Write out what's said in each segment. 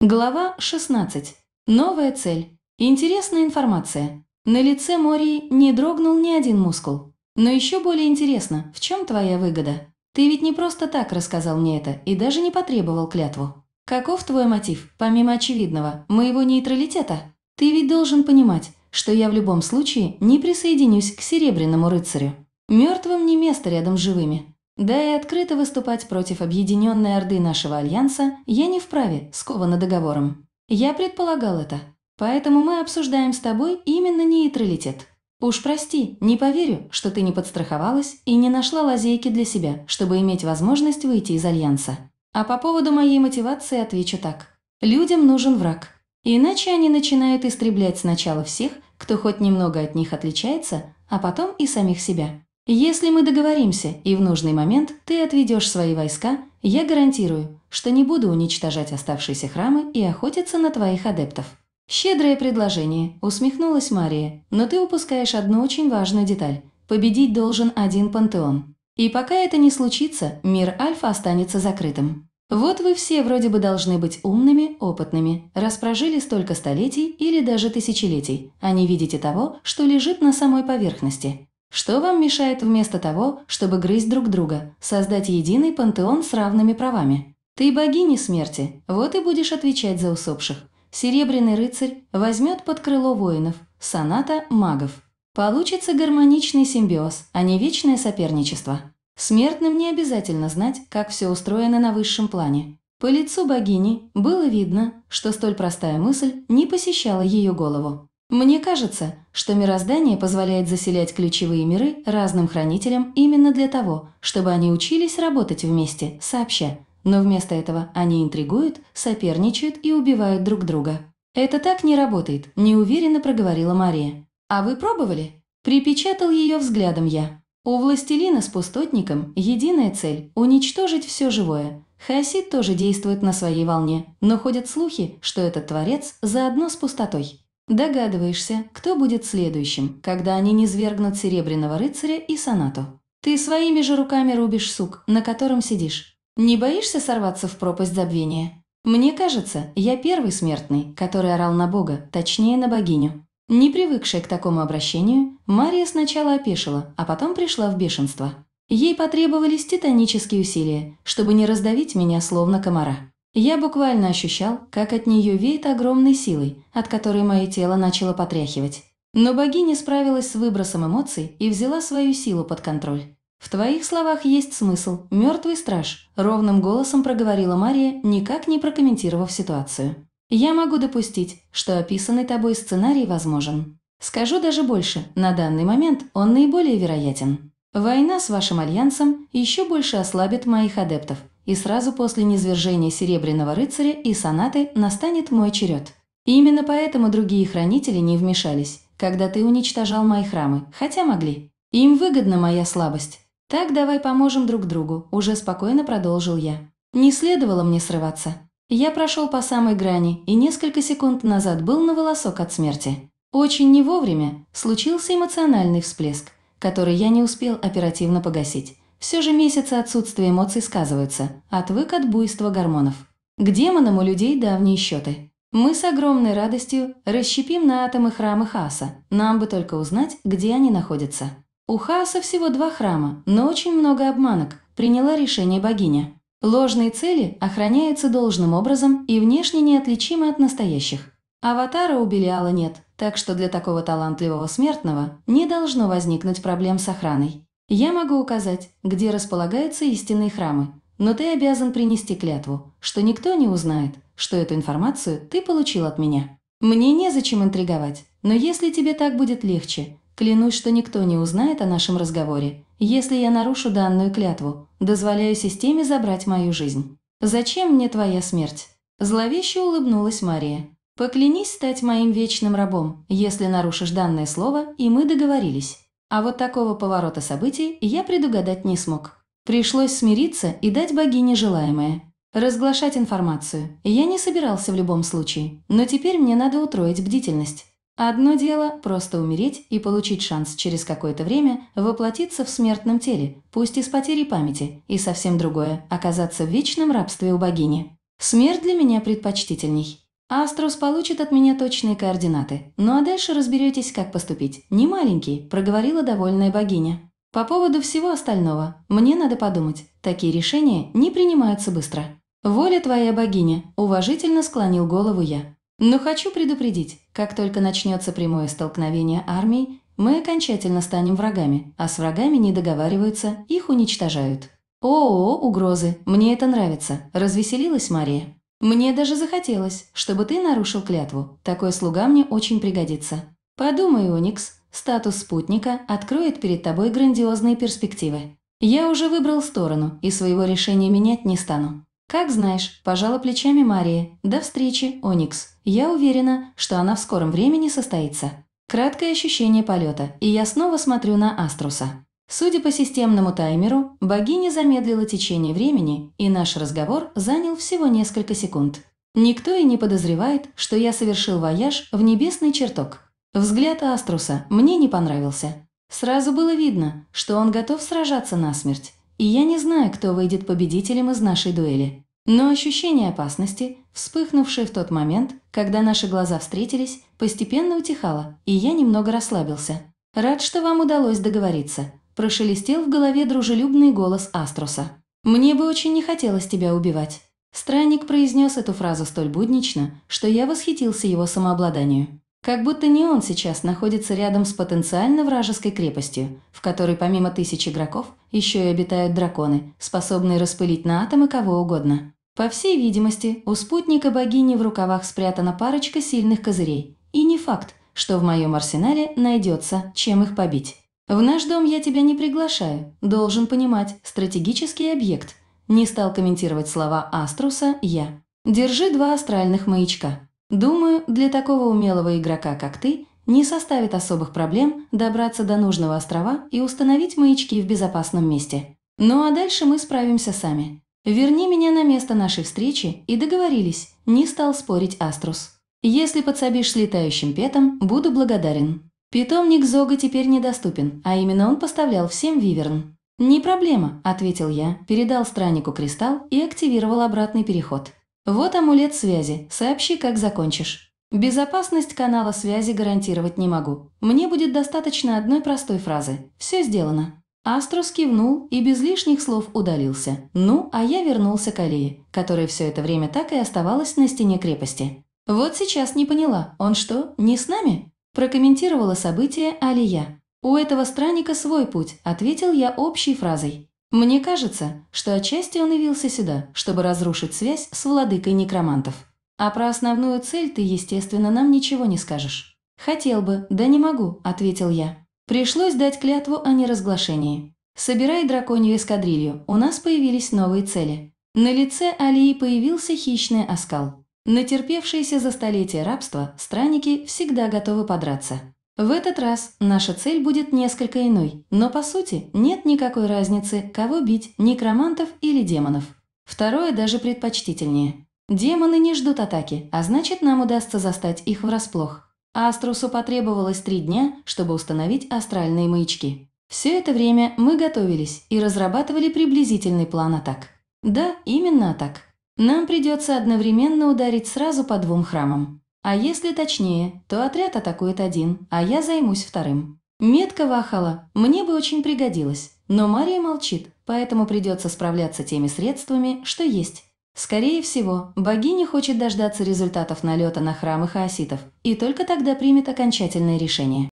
Глава 16. Новая цель. Интересная информация. На лице Мории не дрогнул ни один мускул. Но еще более интересно, в чем твоя выгода? Ты ведь не просто так рассказал мне это и даже не потребовал клятву. Каков твой мотив, помимо очевидного, моего нейтралитета? Ты ведь должен понимать, что я в любом случае не присоединюсь к Серебряному рыцарю. Мертвым не место рядом с живыми. Да и открыто выступать против объединенной орды нашего альянса я не вправе, скована договором. Я предполагал это. Поэтому мы обсуждаем с тобой именно нейтралитет. Уж прости, не поверю, что ты не подстраховалась и не нашла лазейки для себя, чтобы иметь возможность выйти из альянса. А по поводу моей мотивации отвечу так. Людям нужен враг. Иначе они начинают истреблять сначала всех, кто хоть немного от них отличается, а потом и самих себя. Если мы договоримся, и в нужный момент ты отведешь свои войска, я гарантирую, что не буду уничтожать оставшиеся храмы и охотиться на твоих адептов. Щедрое предложение, усмехнулась Мария, но ты упускаешь одну очень важную деталь. Победить должен один пантеон. И пока это не случится, мир Альфа останется закрытым. Вот вы все вроде бы должны быть умными, опытными, раз прожили столько столетий или даже тысячелетий, а не видите того, что лежит на самой поверхности. Что вам мешает вместо того, чтобы грызть друг друга, создать единый пантеон с равными правами? Ты богиня смерти, вот и будешь отвечать за усопших. Серебряный рыцарь возьмет под крыло воинов, Саната – магов. Получится гармоничный симбиоз, а не вечное соперничество. Смертным не обязательно знать, как все устроено на высшем плане. По лицу богини было видно, что столь простая мысль не посещала ее голову. Мне кажется, что мироздание позволяет заселять ключевые миры разным хранителям именно для того, чтобы они учились работать вместе, сообща. Но вместо этого они интригуют, соперничают и убивают друг друга. «Это так не работает», – неуверенно проговорила Мария. «А вы пробовали?» – припечатал ее взглядом я. У властелина с пустотником единая цель – уничтожить все живое. Хасит тоже действует на своей волне, но ходят слухи, что этот творец заодно с пустотой. Догадываешься, кто будет следующим, когда они низвергнут Серебряного рыцаря и Санату. Ты своими же руками рубишь сук, на котором сидишь. Не боишься сорваться в пропасть забвения? Мне кажется, я первый смертный, который орал на бога, точнее на богиню. Не привыкшая к такому обращению, Мария сначала опешила, а потом пришла в бешенство. Ей потребовались титанические усилия, чтобы не раздавить меня словно комара. Я буквально ощущал, как от нее веет огромной силой, от которой мое тело начало потряхивать. Но богиня справилась с выбросом эмоций и взяла свою силу под контроль. «В твоих словах есть смысл, мертвый страж», – ровным голосом проговорила Мария, никак не прокомментировав ситуацию. «Я могу допустить, что описанный тобой сценарий возможен. Скажу даже больше, на данный момент он наиболее вероятен. Война с вашим альянсом еще больше ослабит моих адептов, и сразу после низвержения Серебряного рыцаря и Санаты настанет мой черед. Именно поэтому другие хранители не вмешались, когда ты уничтожал мои храмы, хотя могли. Им выгодна моя слабость. Так давай поможем друг другу», – уже спокойно продолжил я. Не следовало мне срываться. Я прошел по самой грани и несколько секунд назад был на волосок от смерти. Очень не вовремя случился эмоциональный всплеск, который я не успел оперативно погасить. Все же месяцы отсутствия эмоций сказываются, отвык от буйства гормонов. К демонам у людей давние счеты. Мы с огромной радостью расщепим на атомы храмы Хааса, нам бы только узнать, где они находятся. У Хааса всего 2 храма, но очень много обманок, приняла решение богиня. Ложные цели охраняются должным образом и внешне неотличимы от настоящих. Аватара у Белиала нет, так что для такого талантливого смертного не должно возникнуть проблем с охраной. Я могу указать, где располагаются истинные храмы, но ты обязан принести клятву, что никто не узнает, что эту информацию ты получил от меня. Мне незачем интриговать, но если тебе так будет легче, клянусь, что никто не узнает о нашем разговоре, если я нарушу данную клятву, дозволяю системе забрать мою жизнь. Зачем мне твоя смерть? Зловеще улыбнулась Мария. Поклянись стать моим вечным рабом, если нарушишь данное слово, и мы договорились. А вот такого поворота событий я предугадать не смог. Пришлось смириться и дать богине желаемое. Разглашать информацию я не собирался в любом случае, но теперь мне надо утроить бдительность. Одно дело – просто умереть и получить шанс через какое-то время воплотиться в смертном теле, пусть и с потерей памяти, и совсем другое – оказаться в вечном рабстве у богини. Смерть для меня предпочтительней. Аструс получит от меня точные координаты. Ну а дальше разберетесь, как поступить. Не маленький, проговорила довольная богиня. По поводу всего остального, мне надо подумать. Такие решения не принимаются быстро. Воля твоя, богиня, уважительно склонил голову я. Но хочу предупредить, как только начнется прямое столкновение армий, мы окончательно станем врагами, а с врагами не договариваются, их уничтожают. О, угрозы, мне это нравится, развеселилась Мория. Мне даже захотелось, чтобы ты нарушил клятву, такой слуга мне очень пригодится. Подумай, Оникс, статус спутника откроет перед тобой грандиозные перспективы. Я уже выбрал сторону и своего решения менять не стану. Как знаешь, пожала плечами Мория, до встречи, Оникс, я уверена, что она в скором времени состоится. Краткое ощущение полета, и я снова смотрю на Аструса. Судя по системному таймеру, богиня замедлила течение времени, и наш разговор занял всего несколько секунд. Никто и не подозревает, что я совершил вояж в небесный чертог. Взгляд Аструса мне не понравился. Сразу было видно, что он готов сражаться насмерть, и я не знаю, кто выйдет победителем из нашей дуэли. Но ощущение опасности, вспыхнувшее в тот момент, когда наши глаза встретились, постепенно утихало, и я немного расслабился. «Рад, что вам удалось договориться», – прошелестел в голове дружелюбный голос Аструса. «Мне бы очень не хотелось тебя убивать». Странник произнес эту фразу столь буднично, что я восхитился его самообладанию. Как будто не он сейчас находится рядом с потенциально вражеской крепостью, в которой помимо тысяч игроков еще и обитают драконы, способные распылить на атомы кого угодно. По всей видимости, у спутника богини в рукавах спрятана парочка сильных козырей. И не факт, что в моем арсенале найдется, чем их побить. В наш дом я тебя не приглашаю, должен понимать, стратегический объект. Не стал комментировать слова Аструса я. Держи два астральных маячка. Думаю, для такого умелого игрока, как ты, не составит особых проблем добраться до нужного острова и установить маячки в безопасном месте. Ну а дальше мы справимся сами. «Верни меня на место нашей встречи, и договорились», – не стал спорить Аструс. «Если подсобишь с летающим петом, буду благодарен». Питомник Зога теперь недоступен, а именно он поставлял всем виверн. «Не проблема», – ответил я, передал страннику кристалл и активировал обратный переход. «Вот амулет связи, сообщи, как закончишь». «Безопасность канала связи гарантировать не могу. Мне будет достаточно одной простой фразы. Все сделано». Аструс кивнул и без лишних слов удалился. Ну, а я вернулся к Алии, которая все это время так и оставалась на стене крепости. «Вот сейчас не поняла, он что, не с нами?» прокомментировала событие Алия. «У этого странника свой путь», – ответил я общей фразой. «Мне кажется, что отчасти он явился сюда, чтобы разрушить связь с владыкой некромантов. А про основную цель ты, естественно, нам ничего не скажешь». «Хотел бы, да не могу», – ответил я. Пришлось дать клятву о неразглашении. «Собирай драконью эскадрилью, у нас появились новые цели». На лице Алии появился хищный оскал. Натерпевшиеся за столетия рабства, странники всегда готовы подраться. В этот раз наша цель будет несколько иной, но по сути нет никакой разницы, кого бить, некромантов или демонов. Второе даже предпочтительнее. Демоны не ждут атаки, а значит нам удастся застать их врасплох. Аструсу потребовалось 3 дня, чтобы установить астральные маячки. Все это время мы готовились и разрабатывали приблизительный план атак. Да, именно атак. Нам придется одновременно ударить сразу по 2 храмам. А если точнее, то отряд атакует один, а я займусь вторым. Метка Вахала мне бы очень пригодилась, но Мария молчит, поэтому придется справляться теми средствами, что есть. Скорее всего, богиня хочет дождаться результатов налета на храмы хаоситов, и только тогда примет окончательное решение.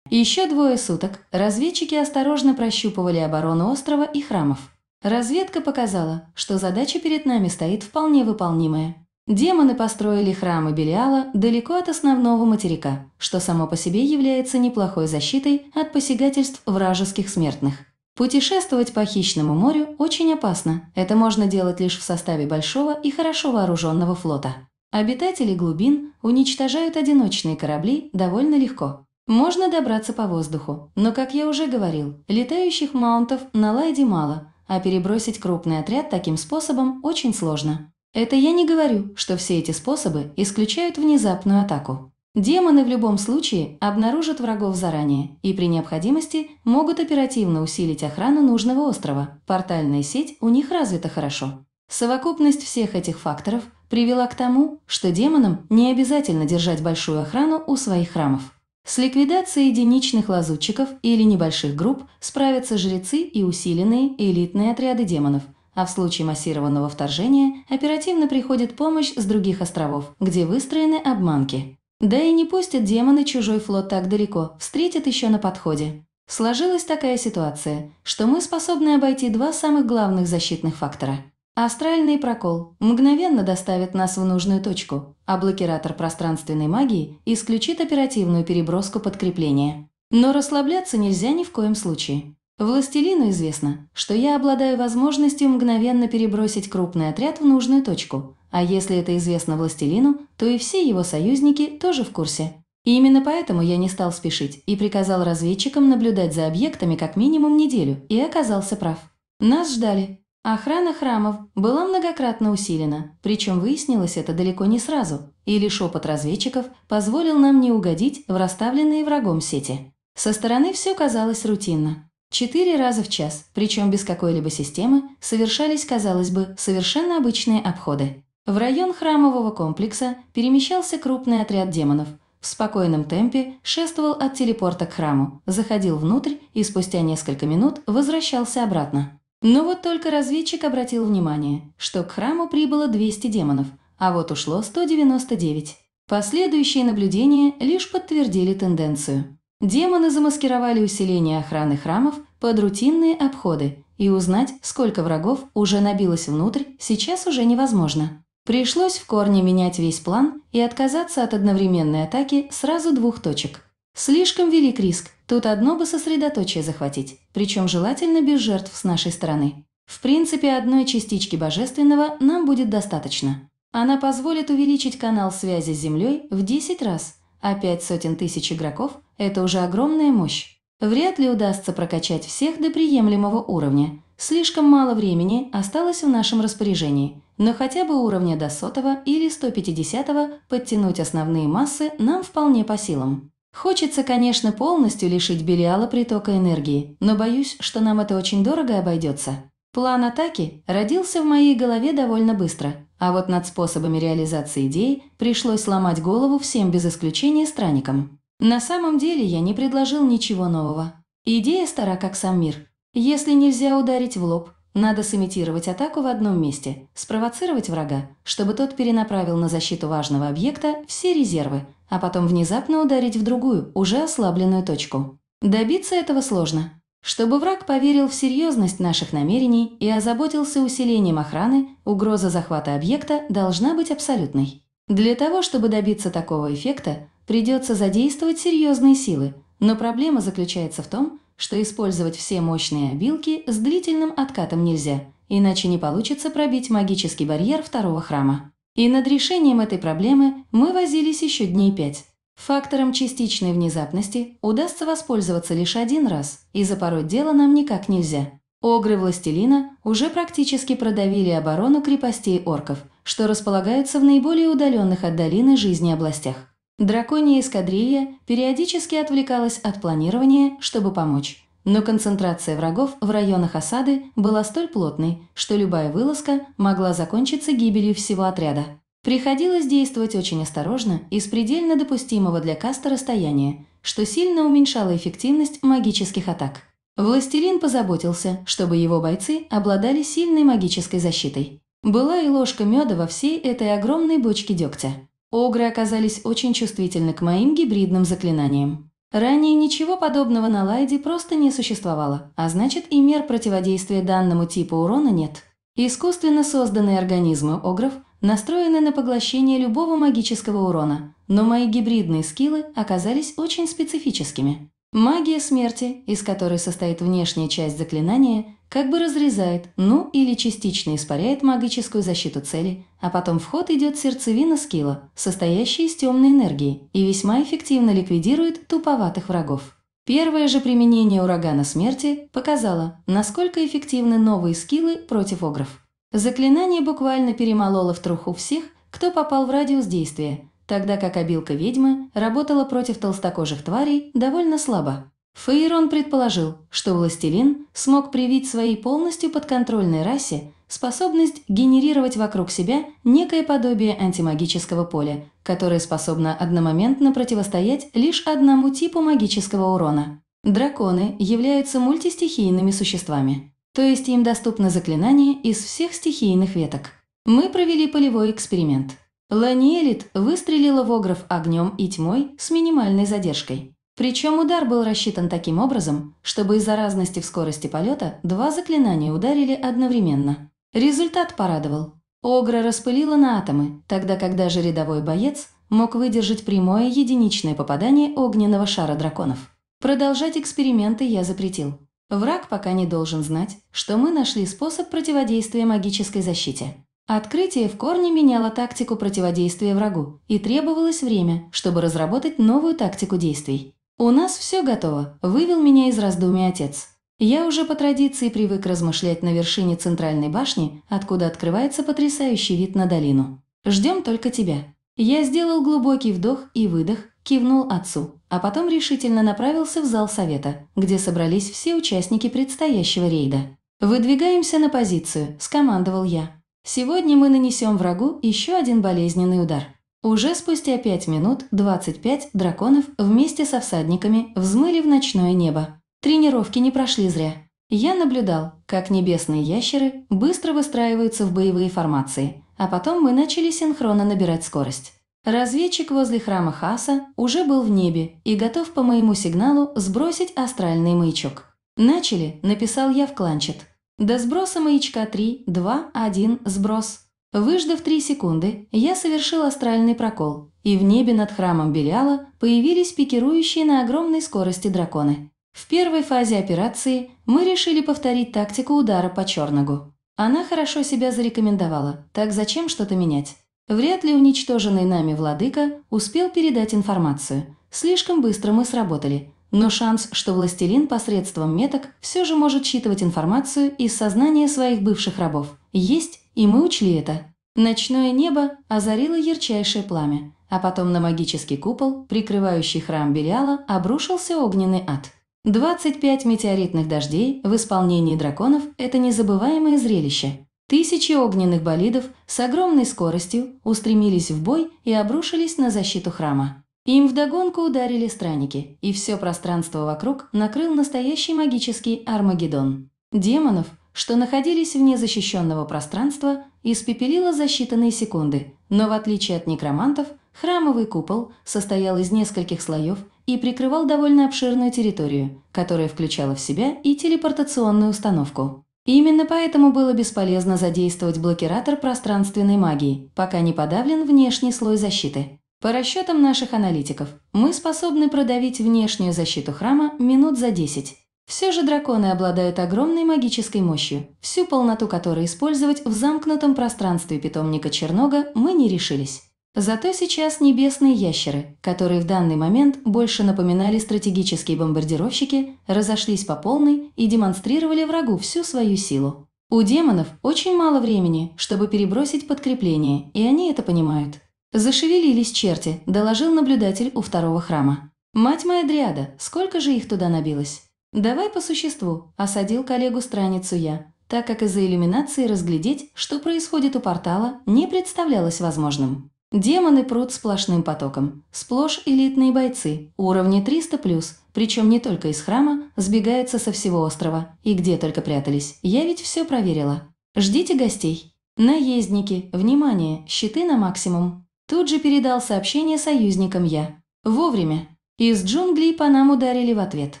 Еще 2 суток разведчики осторожно прощупывали оборону острова и храмов. Разведка показала, что задача перед нами стоит вполне выполнимая. Демоны построили храмы Белиала далеко от основного материка, что само по себе является неплохой защитой от посягательств вражеских смертных. Путешествовать по хищному морю очень опасно, это можно делать лишь в составе большого и хорошо вооруженного флота. Обитатели глубин уничтожают одиночные корабли довольно легко. Можно добраться по воздуху, но, как я уже говорил, летающих маунтов на лайде мало, а перебросить крупный отряд таким способом очень сложно. Это я не говорю, что все эти способы исключают внезапную атаку. Демоны в любом случае обнаружат врагов заранее и при необходимости могут оперативно усилить охрану нужного острова. Портальная сеть у них развита хорошо. Совокупность всех этих факторов привела к тому, что демонам не обязательно держать большую охрану у своих храмов. С ликвидацией единичных лазутчиков или небольших групп справятся жрецы и усиленные элитные отряды демонов, а в случае массированного вторжения оперативно приходит помощь с других островов, где выстроены обманки. Да и не пустят демоны чужой флот так далеко, встретят еще на подходе. Сложилась такая ситуация, что мы способны обойти два самых главных защитных фактора. Астральный прокол мгновенно доставит нас в нужную точку, а блокиратор пространственной магии исключит оперативную переброску подкрепления. Но расслабляться нельзя ни в коем случае. Властелину известно, что я обладаю возможностью мгновенно перебросить крупный отряд в нужную точку, а если это известно властелину, то и все его союзники тоже в курсе. И именно поэтому я не стал спешить и приказал разведчикам наблюдать за объектами как минимум неделю, и оказался прав. Нас ждали. Охрана храмов была многократно усилена, причем выяснилось это далеко не сразу, и лишь опыт разведчиков позволил нам не угодить в расставленные врагом сети. Со стороны все казалось рутинно. 4 раза в час, причем без какой-либо системы, совершались, казалось бы, совершенно обычные обходы. В район храмового комплекса перемещался крупный отряд демонов. В спокойном темпе шествовал от телепорта к храму, заходил внутрь и спустя несколько минут возвращался обратно. Но вот только разведчик обратил внимание, что к храму прибыло 200 демонов, а вот ушло 199. Последующие наблюдения лишь подтвердили тенденцию. Демоны замаскировали усиление охраны храмов под рутинные обходы, и узнать, сколько врагов уже набилось внутрь, сейчас уже невозможно. Пришлось в корне менять весь план и отказаться от одновременной атаки сразу 2 точек. Слишком велик риск, тут одно бы сосредоточие захватить, причем желательно без жертв с нашей стороны. В принципе, одной частички божественного нам будет достаточно. Она позволит увеличить канал связи с Землей в 10 раз, а 5 сотен тысяч игроков – это уже огромная мощь. Вряд ли удастся прокачать всех до приемлемого уровня. Слишком мало времени осталось в нашем распоряжении, но хотя бы уровня до 100-го или 150-го подтянуть основные массы нам вполне по силам. Хочется, конечно, полностью лишить Белиала притока энергии, но боюсь, что нам это очень дорого обойдется. План атаки родился в моей голове довольно быстро, а вот над способами реализации идей пришлось ломать голову всем без исключения странникам. На самом деле я не предложил ничего нового. Идея стара как сам мир. Если нельзя ударить в лоб, надо сымитировать атаку в одном месте, спровоцировать врага, чтобы тот перенаправил на защиту важного объекта все резервы, а потом внезапно ударить в другую, уже ослабленную точку. Добиться этого сложно. Чтобы враг поверил в серьезность наших намерений и озаботился усилением охраны, угроза захвата объекта должна быть абсолютной. Для того, чтобы добиться такого эффекта, придется задействовать серьезные силы, но проблема заключается в том, что использовать все мощные обилки с длительным откатом нельзя, иначе не получится пробить магический барьер второго храма. И над решением этой проблемы мы возились еще дней 5. Фактором частичной внезапности удастся воспользоваться лишь 1 раз, и запороть дело нам никак нельзя. Огры властелина уже практически продавили оборону крепостей орков, что располагаются в наиболее удаленных от долины жизни областях. Драконья эскадрилья периодически отвлекалась от планирования, чтобы помочь. Но концентрация врагов в районах осады была столь плотной, что любая вылазка могла закончиться гибелью всего отряда. Приходилось действовать очень осторожно и с предельно допустимого для каста расстояния, что сильно уменьшало эффективность магических атак. Властелин позаботился, чтобы его бойцы обладали сильной магической защитой. Была и ложка меда во всей этой огромной бочке дегтя. Огры оказались очень чувствительны к моим гибридным заклинаниям. Ранее ничего подобного на Лайде просто не существовало, а значит и мер противодействия данному типу урона нет. Искусственно созданные организмы огров настроены на поглощение любого магического урона, но мои гибридные скиллы оказались очень специфическими. Магия смерти, из которой состоит внешняя часть заклинания, как бы разрезает, ну или частично испаряет магическую защиту цели, а потом в ход идет сердцевина скилла, состоящая из темной энергии, и весьма эффективно ликвидирует туповатых врагов. Первое же применение урагана смерти показало, насколько эффективны новые скиллы против огров. Заклинание буквально перемололо в труху всех, кто попал в радиус действия, тогда как обилка ведьмы работала против толстокожих тварей довольно слабо. Фейерон предположил, что властелин смог привить своей полностью подконтрольной расе Способность генерировать вокруг себя некое подобие антимагического поля, которое способно одномоментно противостоять лишь одному типу магического урона. Драконы являются мультистихийными существами, то есть им доступны заклинания из всех стихийных веток. Мы провели полевой эксперимент. Ланиэлит выстрелила в огров огнем и тьмой с минимальной задержкой. Причем удар был рассчитан таким образом, чтобы из-за разности в скорости полета два заклинания ударили одновременно. Результат порадовал. Огра распылила на атомы, тогда как даже рядовой боец мог выдержать прямое единичное попадание огненного шара драконов. Продолжать эксперименты я запретил. Враг пока не должен знать, что мы нашли способ противодействия магической защите. Открытие в корне меняло тактику противодействия врагу, и требовалось время, чтобы разработать новую тактику действий. «У нас все готово», – вывел меня из раздумий отец. Я уже по традиции привык размышлять на вершине центральной башни, откуда открывается потрясающий вид на долину. «Ждем только тебя». Я сделал глубокий вдох и выдох, кивнул отцу, а потом решительно направился в зал совета, где собрались все участники предстоящего рейда. «Выдвигаемся на позицию», – скомандовал я. «Сегодня мы нанесем врагу еще один болезненный удар». Уже спустя 5 минут 25 драконов вместе со всадниками взмыли в ночное небо. Тренировки не прошли зря. Я наблюдал, как небесные ящеры быстро выстраиваются в боевые формации, а потом мы начали синхронно набирать скорость. Разведчик возле храма Хаса уже был в небе и готов по моему сигналу сбросить астральный маячок. «Начали», – написал я в кланчет. «До сброса маячка 3, 2, 1, сброс». Выждав 3 секунды, я совершил астральный прокол, и в небе над храмом Белиала появились пикирующие на огромной скорости драконы. В первой фазе операции мы решили повторить тактику удара по черногу. Она хорошо себя зарекомендовала, так зачем что-то менять? Вряд ли уничтоженный нами владыка успел передать информацию. Слишком быстро мы сработали, но шанс, что властелин посредством меток все же может считывать информацию из сознания своих бывших рабов, есть, и мы учли это. Ночное небо озарило ярчайшее пламя, а потом на магический купол, прикрывающий храм Белиала, обрушился огненный ад. 25 метеоритных дождей в исполнении драконов – это незабываемое зрелище. Тысячи огненных болидов с огромной скоростью устремились в бой и обрушились на защиту храма. Им вдогонку ударили странники, и все пространство вокруг накрыл настоящий магический Армагеддон. Демонов, что находились вне защищенного пространства, испепелило за считанные секунды, но в отличие от некромантов, храмовый купол состоял из нескольких слоев и прикрывал довольно обширную территорию, которая включала в себя и телепортационную установку. Именно поэтому было бесполезно задействовать блокиратор пространственной магии, пока не подавлен внешний слой защиты. По расчетам наших аналитиков, мы способны продавить внешнюю защиту храма минут за 10. Все же драконы обладают огромной магической мощью, всю полноту которой использовать в замкнутом пространстве питомника Чернога мы не решились. Зато сейчас небесные ящеры, которые в данный момент больше напоминали стратегические бомбардировщики, разошлись по полной и демонстрировали врагу всю свою силу. У демонов очень мало времени, чтобы перебросить подкрепление, и они это понимают. «Зашевелились черти», – доложил наблюдатель у второго храма. «Мать моя Дриада, сколько же их туда набилось?» «Давай по существу», – осадил коллегу-страницу я, так как из-за иллюминации разглядеть, что происходит у портала, не представлялось возможным. Демоны прут сплошным потоком. Сплошь элитные бойцы, уровни 300+, причем не только из храма, сбегаются со всего острова, и где только прятались, я ведь все проверила. Ждите гостей. Наездники, внимание, щиты на максимум. Тут же передал сообщение союзникам я. Вовремя. Из джунглей по нам ударили в ответ.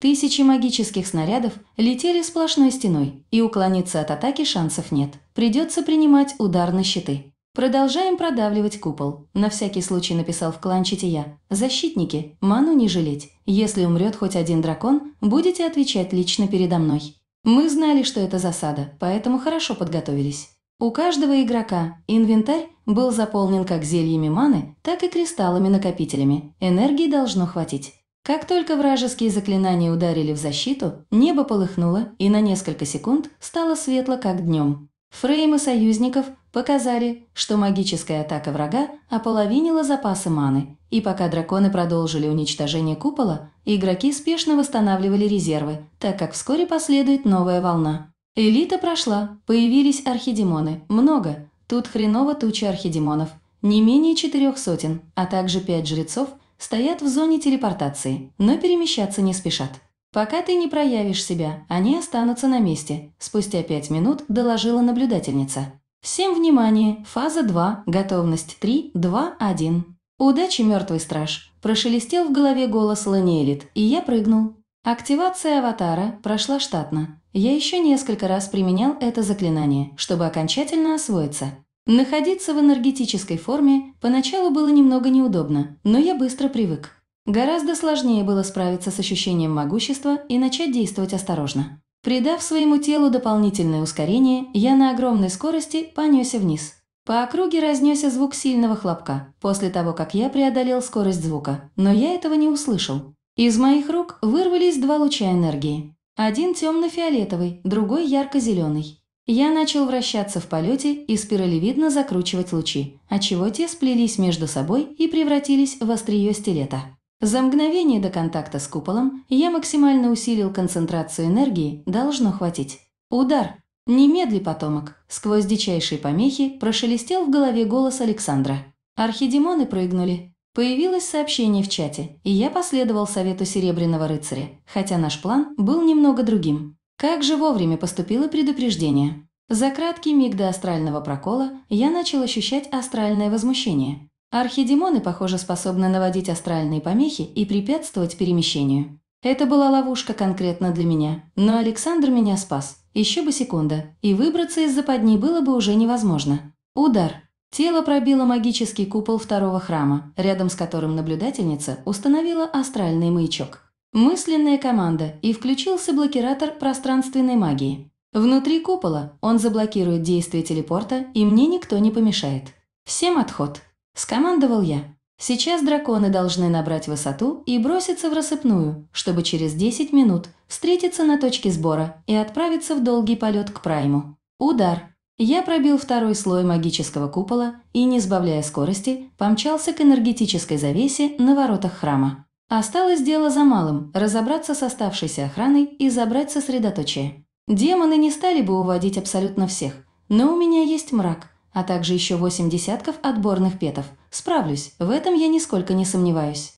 Тысячи магических снарядов летели сплошной стеной, и уклониться от атаки шансов нет. Придется принимать удар на щиты. Продолжаем продавливать купол. На всякий случай написал в кланчете я. Защитники, ману не жалеть. Если умрет хоть один дракон, будете отвечать лично передо мной. Мы знали, что это засада, поэтому хорошо подготовились. У каждого игрока инвентарь был заполнен как зельями маны, так и кристаллами-накопителями. Энергии должно хватить. Как только вражеские заклинания ударили в защиту, небо полыхнуло и на несколько секунд стало светло, как днем. Фреймы союзников показали, что магическая атака врага ополовинила запасы маны, и пока драконы продолжили уничтожение купола, игроки спешно восстанавливали резервы, так как вскоре последует новая волна. Элита прошла, появились архидемоны, много, тут хреново туча архидемонов, не менее 400, а также 5 жрецов стоят в зоне телепортации, но перемещаться не спешат. «Пока ты не проявишь себя, они останутся на месте», – спустя 5 минут доложила наблюдательница. «Всем внимание! Фаза 2, готовность 3, 2, 1». «Удачи, мертвый страж!» – прошелестел в голове голос Ланиэлит, и я прыгнул. Активация аватара прошла штатно. Я еще несколько раз применял это заклинание, чтобы окончательно освоиться. Находиться в энергетической форме поначалу было немного неудобно, но я быстро привык. Гораздо сложнее было справиться с ощущением могущества и начать действовать осторожно. Придав своему телу дополнительное ускорение, я на огромной скорости понесся вниз. По округе разнесся звук сильного хлопка, после того, как я преодолел скорость звука, но я этого не услышал. Из моих рук вырвались 2 луча энергии. Один темно-фиолетовый, другой ярко-зеленый. Я начал вращаться в полете и спиралевидно закручивать лучи, отчего те сплелись между собой и превратились в острие стилета. За мгновение до контакта с куполом я максимально усилил концентрацию энергии, должно хватить. Удар! Немедли, потомок! Сквозь дичайшие помехи прошелестел в голове голос Александра. Архидемоны прыгнули. Появилось сообщение в чате, и я последовал совету Серебряного рыцаря, хотя наш план был немного другим. Как же вовремя поступило предупреждение. За краткий миг до астрального прокола я начал ощущать астральное возмущение. Архидемоны, похоже, способны наводить астральные помехи и препятствовать перемещению. Это была ловушка конкретно для меня, но Александр меня спас. Еще бы секунда, и выбраться из западни было бы уже невозможно. Удар. Тело пробило магический купол 2-го храма, рядом с которым наблюдательница установила астральный маячок. Мысленная команда, и включился блокиратор пространственной магии. Внутри купола он заблокирует действие телепорта, и мне никто не помешает. «Всем отход!» – скомандовал я. Сейчас драконы должны набрать высоту и броситься в рассыпную, чтобы через 10 минут встретиться на точке сбора и отправиться в долгий полет к прайму. Удар! Я пробил 2-й слой магического купола и, не сбавляя скорости, помчался к энергетической завесе на воротах храма. Осталось дело за малым – разобраться с оставшейся охраной и забрать сосредоточие. Демоны не стали бы уводить абсолютно всех, но у меня есть мрак, а также еще 8 десятков отборных петов. Справлюсь, в этом я нисколько не сомневаюсь.